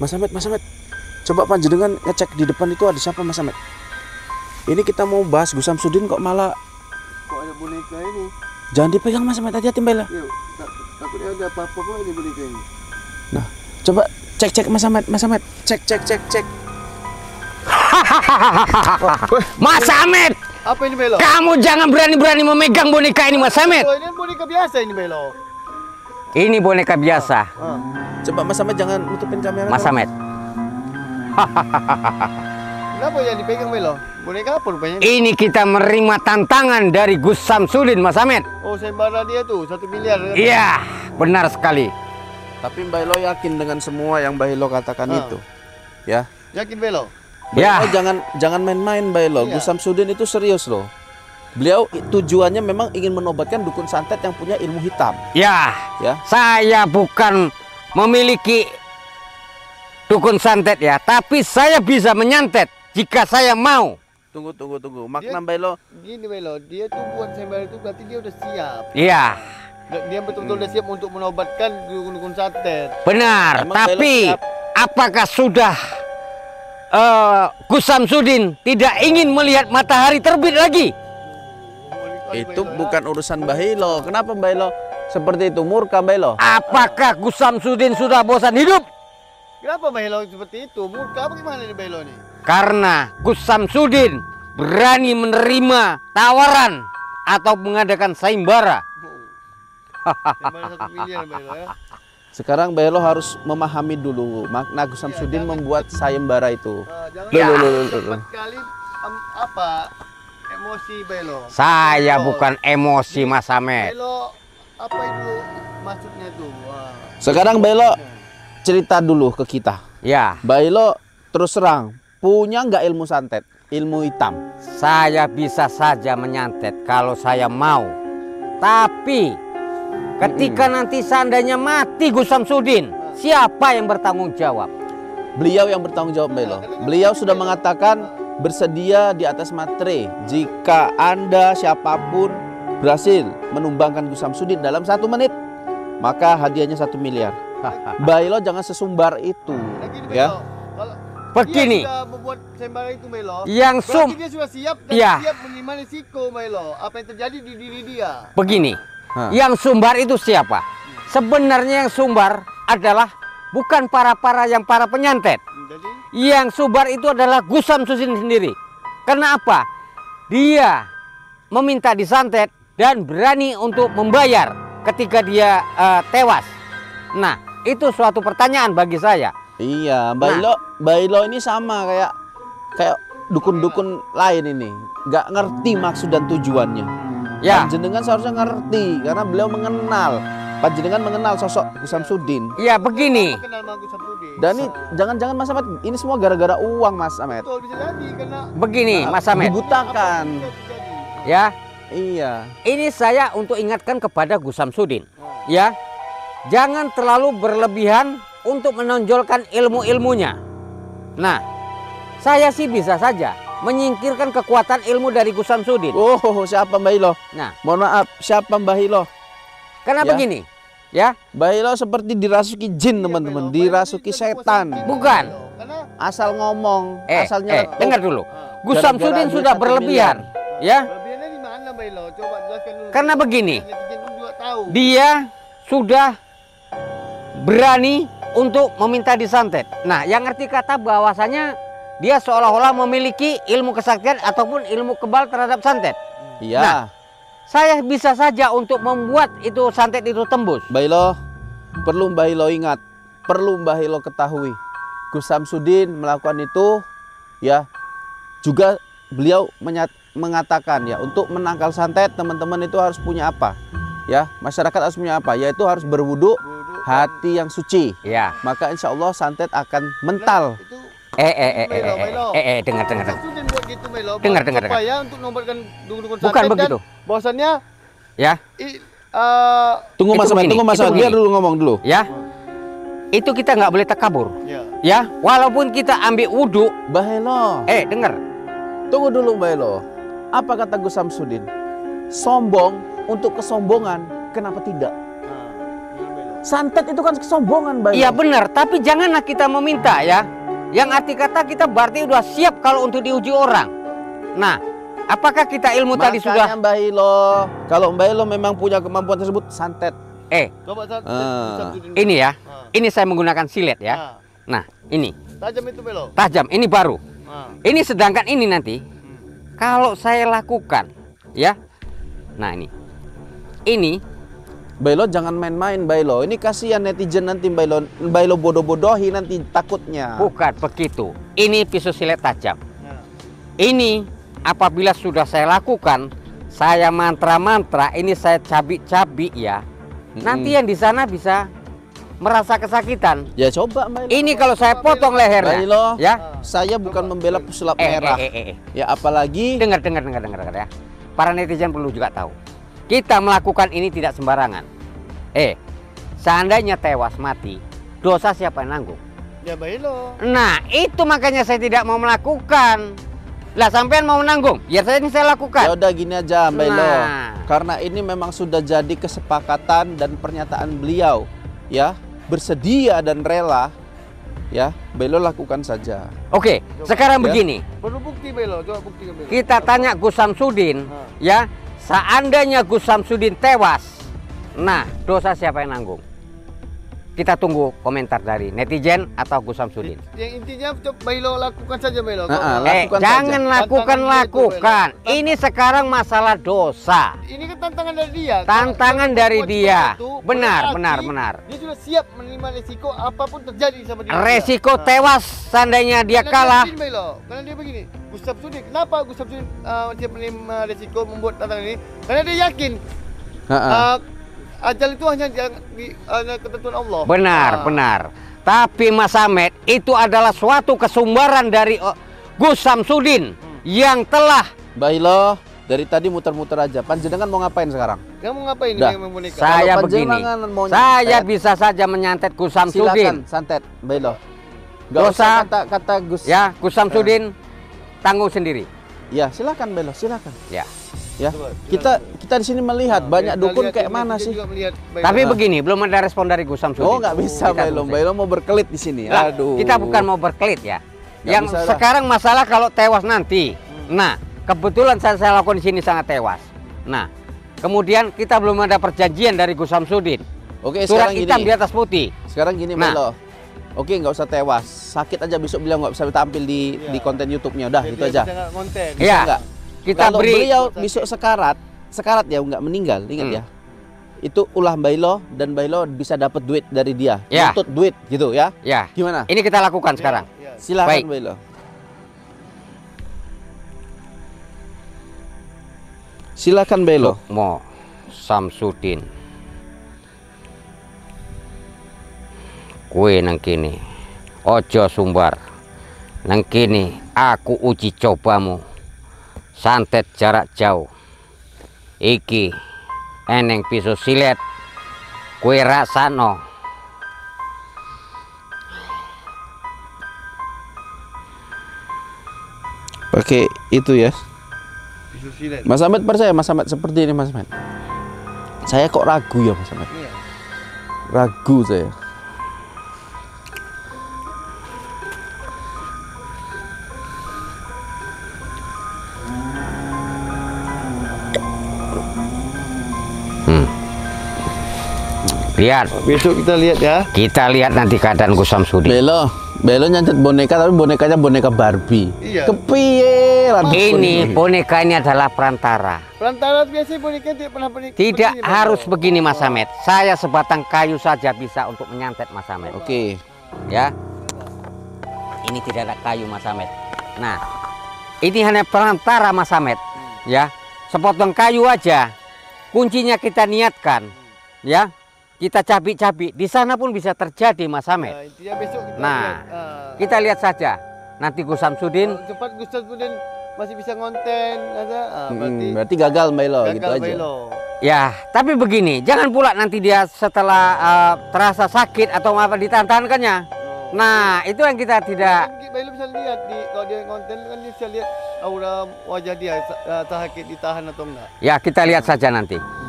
Mas Samet, Mas Samet, coba panjenengan ngecek di depan itu ada siapa Mas Samet? Ini kita mau bahas Gus Samsudin kok malah kok ada boneka ini. Jangan dipegang Mas Samet, hati-hati Mbak Elo. Iya, takutnya ada apa-apa kok ini boneka ini. Nah, coba cek Mas Samet, Mas Samet, cek. Mas Samet, apa ini Belo? Kamu jangan berani-berani memegang boneka ini Mas Samet. Ini boneka biasa ini Belo. Ini boneka biasa. Coba Mas Samet jangan nutupin kamera. Mas Samet. Kenapa yang dipegang Belo? Boneka apa rupanya? Ini kita menerima tantangan dari Gus Samsudin Mas Samet. Oh, sembara dia tuh 1 miliar. Iya, benar sekali. Tapi Mbak Elo yakin dengan semua yang Mbak Elo katakan itu, ya? Yakin Mbak Elo? Ya. Jangan main-main Mbak Elo. Iya. Gus Samsudin itu serius loh. Beliau tujuannya memang ingin menobatkan dukun santet yang punya ilmu hitam. Ya. Ya. Saya bukan memiliki dukun santet ya, tapi saya bisa menyantet jika saya mau. Tunggu. Makna Mbak Elo. Gini Mbak Elo, dia tuh buat sembara itu berarti dia udah siap. Iya. Dia betul-betul udah siap untuk menobatkan dukun santet. Benar, memang tapi apakah sudah Gus Samsudin tidak ingin melihat matahari terbit lagi? Itu bukan urusan Mbah Ilo. Kenapa Mbah Ilo seperti itu? Murka Mbah Ilo. Apakah Gus Samsudin sudah bosan hidup? Kenapa Mbah Ilo seperti itu? Murka apa gimana nih Mbah Ilo nih? Karena Gus Samsudin berani menerima tawaran atau mengadakan saimbara. Sekarang Mbak Elo harus memahami dulu makna Gus Samsudin membuat sayembara itu. Jangan sekali apa emosi Mbak Elo. Saya bukan emosi Mas Samet. Mbak Elo, apa itu maksudnya tuh? Sekarang Mbak Elo cerita dulu ke kita. Ya. Mbak Elo terus terang punya nggak ilmu santet, ilmu hitam? Saya bisa saja menyantet kalau saya mau, tapi ketika nanti seandainya mati Gus Samsudin, siapa yang bertanggung jawab? Beliau yang bertanggung jawab, Belo. Beliau sudah mengatakan bersedia di atas materai jika Anda siapapun berhasil menumbangkan Gus Samsudin dalam 1 menit, maka hadiahnya 1 miliar. Baylo jangan sesumbar itu, ya. Begini. Yang dia sudah siap menerima risiko, Baylo. Apa yang terjadi di diri dia? Begini. Yang sumbar itu siapa? Sebenarnya yang sumbar adalah bukan para penyantet. Yang sumbar itu adalah Gus Samsudin sendiri. Kenapa? Dia meminta disantet dan berani untuk membayar ketika dia tewas. Nah, itu suatu pertanyaan bagi saya. Iya, Baylo ini sama kayak dukun-dukun lain ini, nggak ngerti maksud dan tujuannya. Ya. Panjenengan seharusnya ngerti karena beliau mengenal. Panjenengan mengenal sosok Gus Samsudin. Iya, begini. Dan ini jangan-jangan Mas Samet ini semua gara-gara uang Mas Samet. Betul, bisa jadi karena begini Mas Samet dibutakan. Ya. Iya. Ini saya untuk ingatkan kepada Gus Samsudin. Ya. Jangan terlalu berlebihan untuk menonjolkan ilmu-ilmunya. Nah, saya sih bisa saja menyingkirkan kekuatan ilmu dari Gus Samsudin. Oh, siapa Mbah Ilo? Nah, mohon maaf, siapa Mbah Ilo? Kenapa gini? Ya, Mbah Ilo seperti dirasuki jin, teman-teman, dirasuki setan. Bukan. Asal ngomong, asalnya. Dengar dulu. Gus Samsudin sudah berlebihan, ya? Berlebihannya di mana, Mbah Ilo? Coba jelaskan dulu. Karena begini. Dia sudah berani untuk meminta disantet. Nah, yang arti kata bahwasanya dia seolah-olah memiliki ilmu kesaktian ataupun ilmu kebal terhadap santet. Iya. Nah, saya bisa saja untuk membuat itu santet itu tembus. Baylo, perlu Baylo ingat, perlu Baylo ketahui. Gus Samsudin melakukan itu, ya, juga beliau mengatakan ya untuk menangkal santet teman-teman itu harus punya apa? Ya, masyarakat harus punya apa? Yaitu harus berwudu, hati yang suci. Iya. Maka insya Allah santet akan mental. Dengar. Supaya untuk nomorkan dukun-dukun santet. Bukan begitu. Bahwasannya ya. Tunggu Mas Samet, biar dulu ngomong dulu. Ya. Itu kita nggak boleh takabur. Ya, walaupun kita ambil wudu, Mbah Elo. Dengar. Tunggu dulu Mbah Elo. Apa kata Gus Samsudin? Sombong untuk kesombongan, kenapa tidak? Santet itu kan kesombongan, Baylo. Iya benar, tapi janganlah kita meminta ya. Yang arti kata kita berarti udah siap kalau untuk diuji orang. Nah, apakah kita ilmu makanya tadi sudah? Mbah Ilo, kalau Mbah Ilo memang punya kemampuan tersebut, santet. Coba santet, ini ya, ini saya menggunakan silet ya. Nah, ini. Tajam itu, Bilo. Tajam, ini baru. Ini sedangkan ini nanti, kalau saya lakukan, ya. Nah ini Baylo jangan main-main Baylo. Ini kasihan netizen nanti Baylo, bodoh-bodohi nanti takutnya. Bukan begitu. Ini pisau silet tajam. Ini apabila sudah saya lakukan, saya mantra-mantra. Ini saya cabik-cabik ya. Nanti yang di sana bisa merasa kesakitan. Ya coba Baylo. Ini kalau saya potong lehernya. Baylo, ya. Saya bukan membela pesulap merah. Ya apalagi. Dengar ya. Para netizen perlu juga tahu. Kita melakukan ini tidak sembarangan. Seandainya tewas mati, dosa siapa yang nanggung? Ya Baylo. Nah, itu makanya saya tidak mau melakukan. Lah sampean mau menanggung? Ya saya lakukan. Ya udah gini aja Baylo. Nah. Karena ini memang sudah jadi kesepakatan dan pernyataan beliau, ya, bersedia dan rela, ya, Baylo lakukan saja. Oke, sekarang begini. Perlu bukti Baylo, coba buktikan Baylo. Kita tanya Gus Samsudin, ya. Seandainya Gus Samsudin tewas, nah dosa siapa yang nanggung? Kita tunggu komentar dari netizen atau Gus Samsudin. Yang intinya Baylo lakukan saja Baylo. Jangan lakukan. Ini sekarang masalah dosa. Ini kan tantangan dari dia. Tantangan dari dia. Benar. Dia sudah siap menerima resiko apapun terjadi sama dia. Resiko tewas seandainya dia kalah. Karena dia begini. Gus Samsudin, kenapa Gus Samsudin dia menerima resiko membuat tantangan ini? Karena dia yakin ajal itu hanya ketentuan Allah. Benar. Tapi Mas Samet, itu adalah suatu kesumbaran dari Gus Samsudin yang telah. Baylo, dari tadi muter-muter aja. Panjenengan mau ngapain sekarang? Kamu ngapain ini? Saya begini. Saya bisa saja menyantet Gus Samsudin. Silakan santet, Baylo. Gak usah kata Gus. Ya, Gus Samsudin. Tanggung sendiri. Ya, silakan Baylo, silakan. Ya. Coba, kita di sini melihat banyak dukun kayak mana sih. Tapi begini, belum ada respon dari Gus Samsudin. Oh, nggak bisa Baylo. Baylo mau berkelit di sini. Nah, aduh. Kita bukan mau berkelit ya. Yang sekarang masalah kalau tewas nanti. Nah, kebetulan saya lakukan di sini sangat tewas. Nah, kemudian kita belum ada perjanjian dari Gus Samsudin. Oke, surat hitam di atas putih. Sekarang gini Baylo. Oke, nggak usah tewas, sakit aja besok bilang nggak bisa tampil di konten YouTube-nya, udah gitu aja. Iya, kita beri. Beliau besok sekarat ya, nggak meninggal, ingat ya. Itu ulah Baylo dan Baylo bisa dapat duit dari dia, nuntut duit gitu ya. Ya. Gimana? Ini kita lakukan sekarang. Silakan Baylo. Silakan Baylo. Mo Samsudin. Kue nengkini ojo sumbar, nengkini aku uji cobamu, santet jarak jauh, iki eneng pisau silet, kue rasano. Pakai itu ya. Mas Ahmad percaya, Mas Ahmad seperti ini Mas Ahmad. Saya kok ragu ya Mas Ahmad. Ragu saya. Lihat. Besok kita lihat ya. Kita lihat nanti keadaan Gus Samsudin. Baylo nyantet boneka tapi bonekanya boneka Barbie. Iya. Kepiye? Ini boneka ini adalah perantara. Perantara biasa boneka tidak pernah Tidak harus begini Mas Samet. Saya sebatang kayu saja bisa untuk menyantet Mas Samet. Oke. Ya. Ini tidak ada kayu Mas Samet. Nah, ini hanya perantara Mas Samet. Ya. Sepotong kayu aja. Kuncinya kita niatkan. Ya. Kita cabik-cabik, di sana pun bisa terjadi Mas Samet. Kita lihat saja. Nanti Gus Samsudin. Cepat Gus Samsudin masih bisa ngonten. Berarti gagal Baylo gitu aja. Ya, tapi begini, jangan pula nanti dia setelah terasa sakit atau apa ditantankannya. Nah, itu yang kita tidak. Baylo bisa lihat kalau dia ngonten kan dia bisa lihat aura wajah dia sakit ditahan atau enggak. Ya, kita lihat saja nanti.